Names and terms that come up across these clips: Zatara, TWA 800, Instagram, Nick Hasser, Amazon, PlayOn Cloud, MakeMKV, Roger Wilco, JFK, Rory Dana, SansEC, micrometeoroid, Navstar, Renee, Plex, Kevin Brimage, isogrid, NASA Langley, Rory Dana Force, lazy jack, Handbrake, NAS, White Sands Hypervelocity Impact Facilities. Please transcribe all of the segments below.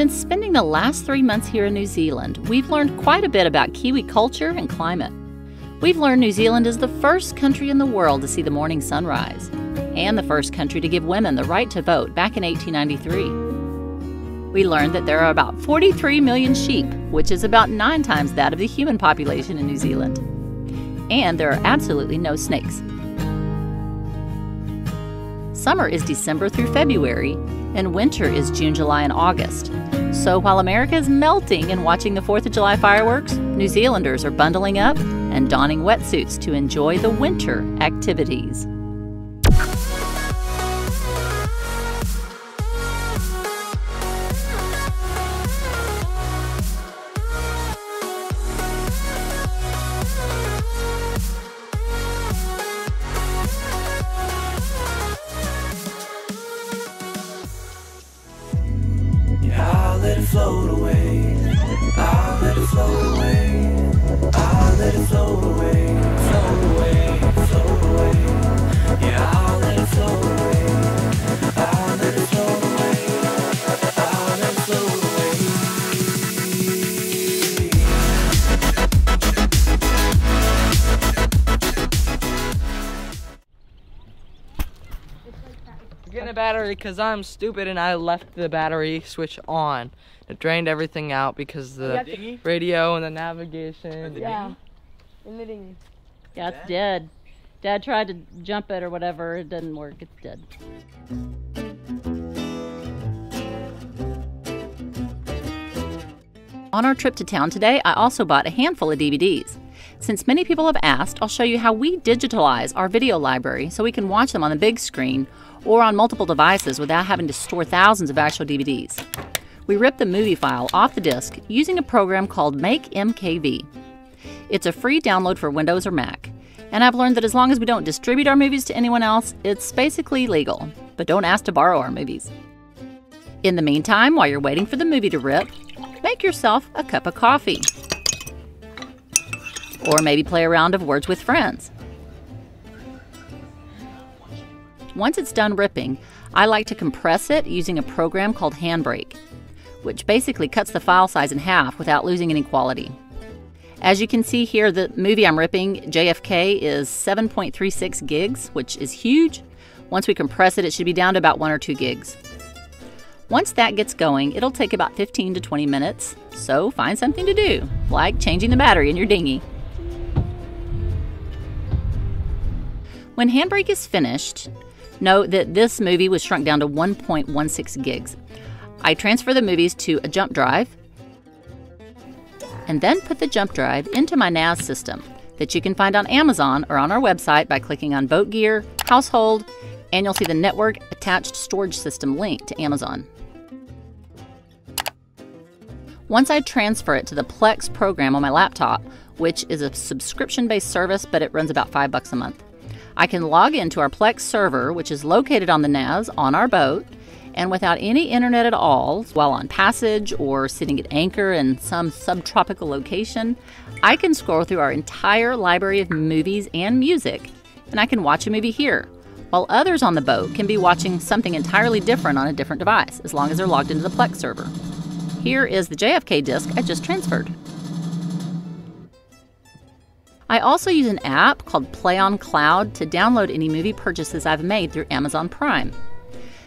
Since spending the last 3 months here in New Zealand, we've learned quite a bit about Kiwi culture and climate. We've learned New Zealand is the first country in the world to see the morning sunrise, and the first country to give women the right to vote back in 1893. We learned that there are about 43 million sheep, which is about 9 times that of the human population in New Zealand. And there are absolutely no snakes. Summer is December through February, and winter is June, July, and August. So while America is melting and watching the 4th of July fireworks, New Zealanders are bundling up and donning wetsuits to enjoy the winter activities. Battery, because I'm stupid and I left the battery switch on. It drained everything out because the radio and the navigation. Yeah, in the dinghy. Yeah, it's dead. Dad tried to jump it or whatever. It didn't work. It's dead. On our trip to town today, I also bought a handful of DVDs. Since many people have asked, I'll show you how we digitalize our video library so we can watch them on the big screen or on multiple devices without having to store thousands of actual DVDs. We rip the movie file off the disc using a program called MakeMKV. It's a free download for Windows or Mac, and I've learned that as long as we don't distribute our movies to anyone else, it's basically legal, but don't ask to borrow our movies. In the meantime, while you're waiting for the movie to rip, make yourself a cup of coffee, or maybe play a round of Words with Friends. Once it's done ripping, I like to compress it using a program called Handbrake, which basically cuts the file size in half without losing any quality. As you can see here, the movie I'm ripping, JFK, is 7.36 gigs, which is huge. Once we compress it, it should be down to about 1 or 2 gigs. Once that gets going, it'll take about 15 to 20 minutes, so find something to do, like changing the battery in your dinghy. When Handbrake is finished, note that this movie was shrunk down to 1.16 gigs. I transfer the movies to a jump drive and then put the jump drive into my NAS system that you can find on Amazon or on our website by clicking on Boat Gear, Household, and you'll see the Network Attached Storage System link to Amazon. Once I transfer it to the Plex program on my laptop, which is a subscription-based service, but it runs about $5 a month, I can log into our Plex server, which is located on the NAS on our boat, and without any internet at all, while on passage or sitting at anchor in some subtropical location, I can scroll through our entire library of movies and music, and I can watch a movie here, while others on the boat can be watching something entirely different on a different device, as long as they're logged into the Plex server. Here is the JFK disc I just transferred. I also use an app called PlayOn Cloud to download any movie purchases I've made through Amazon Prime.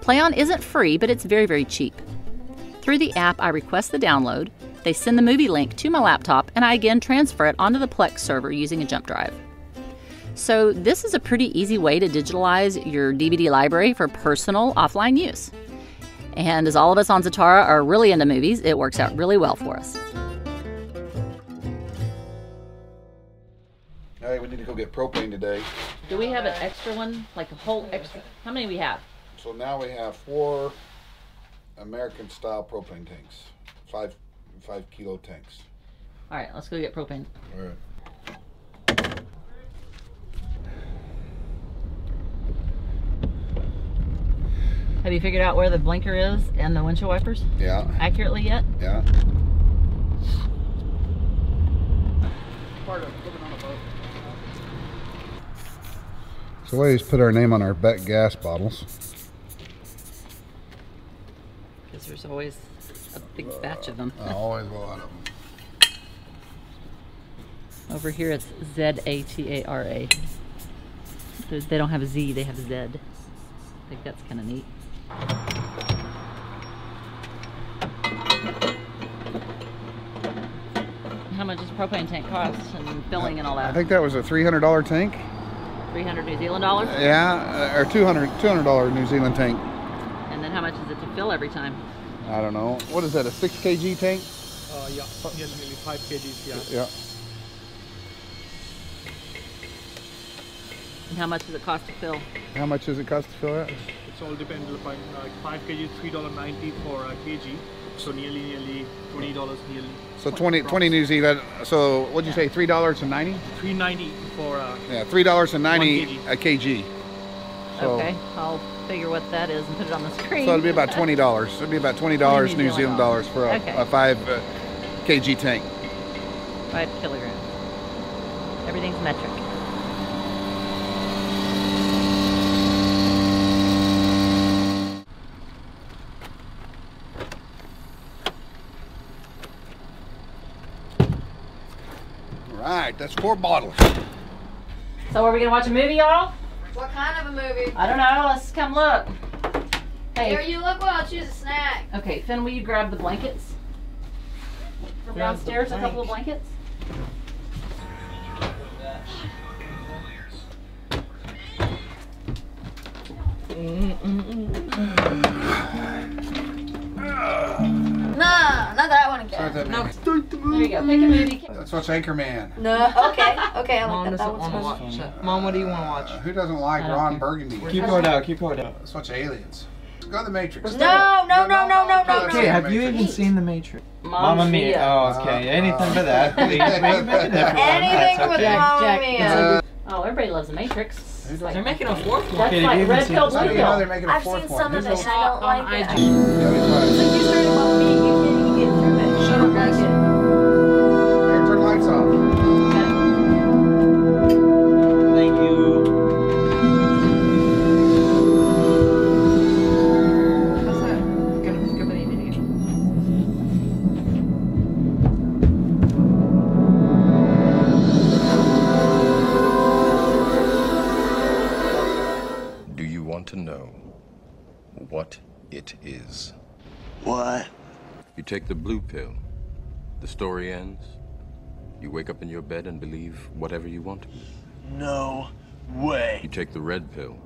PlayOn isn't free, but it's very, very cheap. Through the app, I request the download, they send the movie link to my laptop, and I again transfer it onto the Plex server using a jump drive. So this is a pretty easy way to digitalize your DVD library for personal offline use. And as all of us on Zatara are really into movies, it works out really well for us. Hey, we need to go get propane today. Do we have an extra one? Like a whole extra? How many we have? So now we have 4 American-style propane tanks. 5 kilo tanks. All right, let's go get propane. All right. Have you figured out where the blinker is and the windshield wipers? Yeah. Accurately yet? Yeah. Part of living on a boat. So we always put our name on our Beck gas bottles. Because there's always a big batch of them. I always a lot of them. Over here it's Z-A-T-A-R-A. They don't have a Z, they have a Z. I think that's kind of neat. How much does propane tank cost and filling and all that? I think that was a $300 tank. 300 New Zealand dollars? Yeah, or $200 New Zealand tank. And then how much is it to fill every time? I don't know. What is that, a 6 kg tank? Yeah, nearly 5 kgs, yeah. Yeah. And how much does it cost to fill? How much does it cost to fill it? It's all depends upon 5 kg, $3.90 for a kg. So nearly $20 nearly. So 20 New Zealand. So what'd you say? $3.90. $3.90 for. Yeah, $3.90 a kg. So, okay, I'll figure what that is and put it on the screen. So it'll be about $20. It'll be about $20 New Zealand dollars for a, okay, a 5 kg tank. 5 kilograms. Everything's metric. Alright, that's 4 bottles. So are we gonna watch a movie, y'all? What kind of a movie? I don't know, let's come look. Hey. There you look while I choose a snack. Okay, Finn, will you grab the blankets? From downstairs, a couple of blankets? No, not that I want to get. There you go. Pick a movie. Let's watch Anchorman. No. Okay. Okay. I like that. That one's watch. Mom, what do you want to watch? Who doesn't like Ron Burgundy? Keep going down. Keep going down. Let's watch Aliens. Let's go to The Matrix. No. No. No. No. No. No. Okay. Have you even seen The Matrix? Mamma Mia. Oh, okay. Anything for that. Please. Anything with Mamma Mia. Oh, everybody loves The Matrix. They're making a fourth one. That's like Red Pill, Blue Pill. I've seen some of it and I don't like it. Since you started Mamma Mia, you can't even get through it. Shut up, guys. Here, turn the lights off. Okay. Thank you. How's that? Good evening again. Do you want to know what it is? What? You take the blue pill, the story ends, you wake up in your bed and believe whatever you want to be. No way. You take the red pill,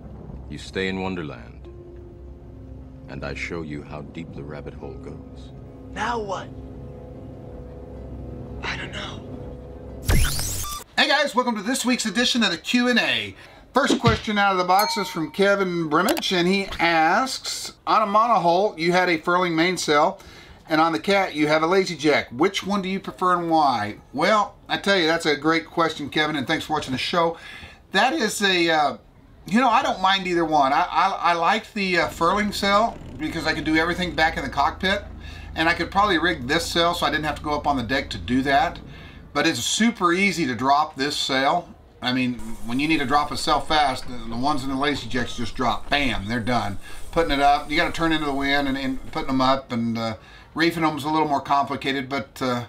you stay in Wonderland, and I show you how deep the rabbit hole goes. Now what? I don't know. Hey guys, welcome to this week's edition of the Q&A. First question out of the box is from Kevin Brimage, and he asks, on a monohull, you had a furling mainsail, and on the Cat, you have a lazy jack. Which one do you prefer and why? Well, I tell you, that's a great question, Kevin, and thanks for watching the show. That is a, you know, I don't mind either one. I like the furling sail because I could do everything back in the cockpit, and I could probably rig this sail so I didn't have to go up on the deck to do that. But it's super easy to drop this sail. I mean, when you need to drop a sail fast, the ones in the lazy jacks just drop. Bam, they're done. Putting it up, you got to turn into the wind and putting them up, and reefing them is a little more complicated. But I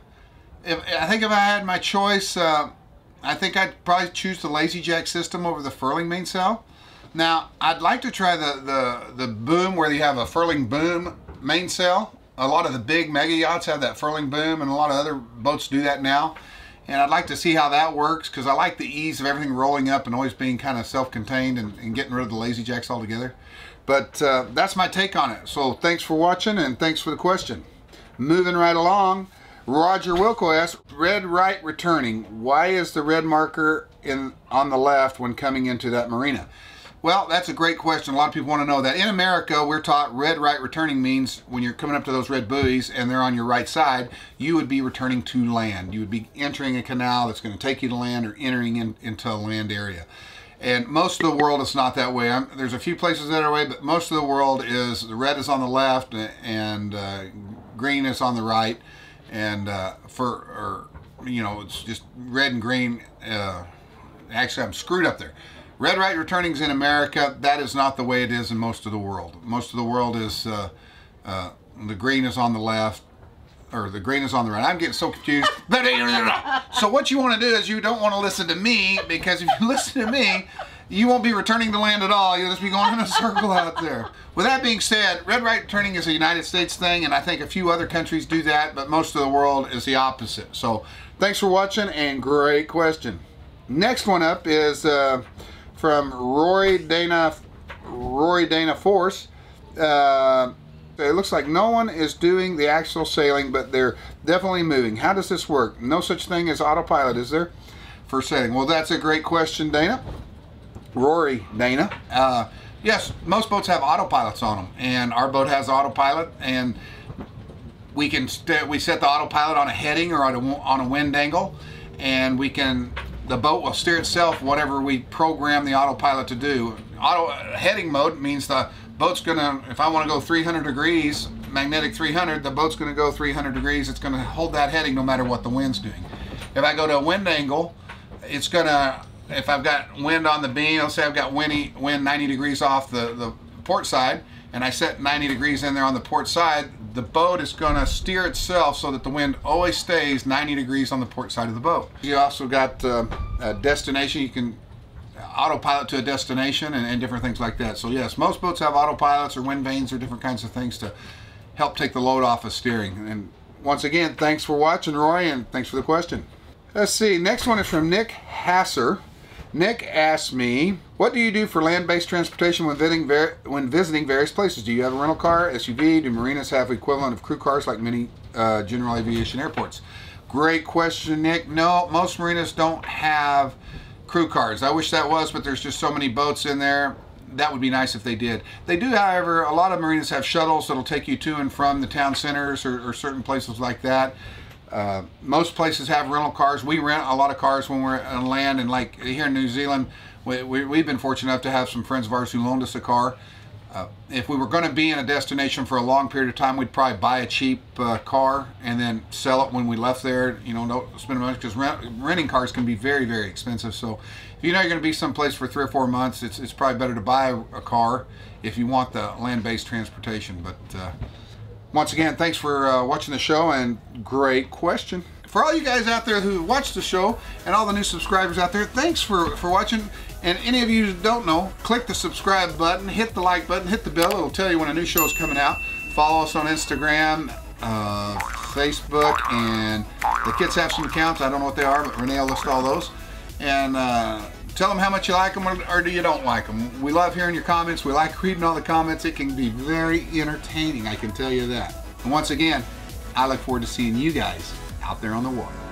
think if I had my choice, I think I'd probably choose the lazy jack system over the furling mainsail. Now, I'd like to try the boom where you have a furling boom mainsail. A lot of the big mega yachts have that furling boom, and a lot of other boats do that now. And I'd like to see how that works, because I like the ease of everything rolling up and always being kind of self-contained and getting rid of the lazy jacks altogether. But that's my take on it. So thanks for watching and thanks for the question. Moving right along, Roger Wilco asks, red right returning. Why is the red marker on the left when coming into that marina? Well, that's a great question. A lot of people want to know that. In America, we're taught red right returning means when you're coming up to those red buoys and they're on your right side, you would be returning to land. You would be entering a canal that's going to take you to land, or entering into a land area. And most of the world is not that way. There's a few places that are way, but most of the world is the red is on the left and green is on the right. And you know, it's just red and green. Actually, I'm screwed up there. Red right returnings in America, that is not the way it is in most of the world. Most of the world is the green is on the left or the green is on the right. I'm getting so confused. So what you want to do is you don't want to listen to me, because if you listen to me, you won't be returning to land at all. You'll just be going in a circle out there. With that being said, red right turning is a United States thing, and I think a few other countries do that, but most of the world is the opposite. So thanks for watching, and great question. Next one up is from Rory Dana Force. It looks like no one is doing the actual sailing, but they're definitely moving. How does this work? No such thing as autopilot, is there, for sailing? Well, that's a great question, Dana. Rory Dana. Yes, most boats have autopilots on them, and our boat has autopilot, and we set the autopilot on a heading or on a wind angle, and the boat will steer itself whatever we program the autopilot to do. Heading mode means the boat's gonna, if I want to go 300 degrees, magnetic 300, the boat's gonna go 300 degrees. It's gonna hold that heading no matter what the wind's doing. If I go to a wind angle, it's gonna, if I've got wind on the beam, let's say I've got wind 90 degrees off the port side, and I set 90 degrees in there on the port side, the boat is going to steer itself so that the wind always stays 90 degrees on the port side of the boat. You also got a destination. You can autopilot to a destination and different things like that. So yes, most boats have autopilots or wind vanes or different kinds of things to help take the load off of steering. And once again, thanks for watching, Roy, and thanks for the question. Let's see, next one is from Nick Hasser. Nick asked me, what do you do for land-based transportation when visiting various places? Do you have a rental car, SUV? Do marinas have the equivalent of crew cars like many general aviation airports? Great question, Nick. No, most marinas don't have crew cars. I wish that was, but there's just so many boats in there. That would be nice if they did. They do, however, a lot of marinas have shuttles that'll take you to and from the town centers or certain places like that. Most places have rental cars. We rent a lot of cars when we're on land, and like here in New Zealand, we've been fortunate enough to have some friends of ours who loaned us a car. If we were going to be in a destination for a long period of time, we'd probably buy a cheap car and then sell it when we left there. You know, don't spend much, because renting cars can be very, very expensive. So if you know you're going to be someplace for 3 or 4 months, it's probably better to buy a car if you want the land-based transportation. But once again, thanks for watching the show, and great question. For all you guys out there who watch the show and all the new subscribers out there, thanks for watching. And any of you who don't know, click the subscribe button, hit the like button, hit the bell. It'll tell you when a new show is coming out. Follow us on Instagram, Facebook, and the kids have some accounts. I don't know what they are, but Renee will list all those. And tell them how much you like them or do you don't like them. We love hearing your comments. We like reading all the comments. It can be very entertaining, I can tell you that. And once again, I look forward to seeing you guys out there on the water.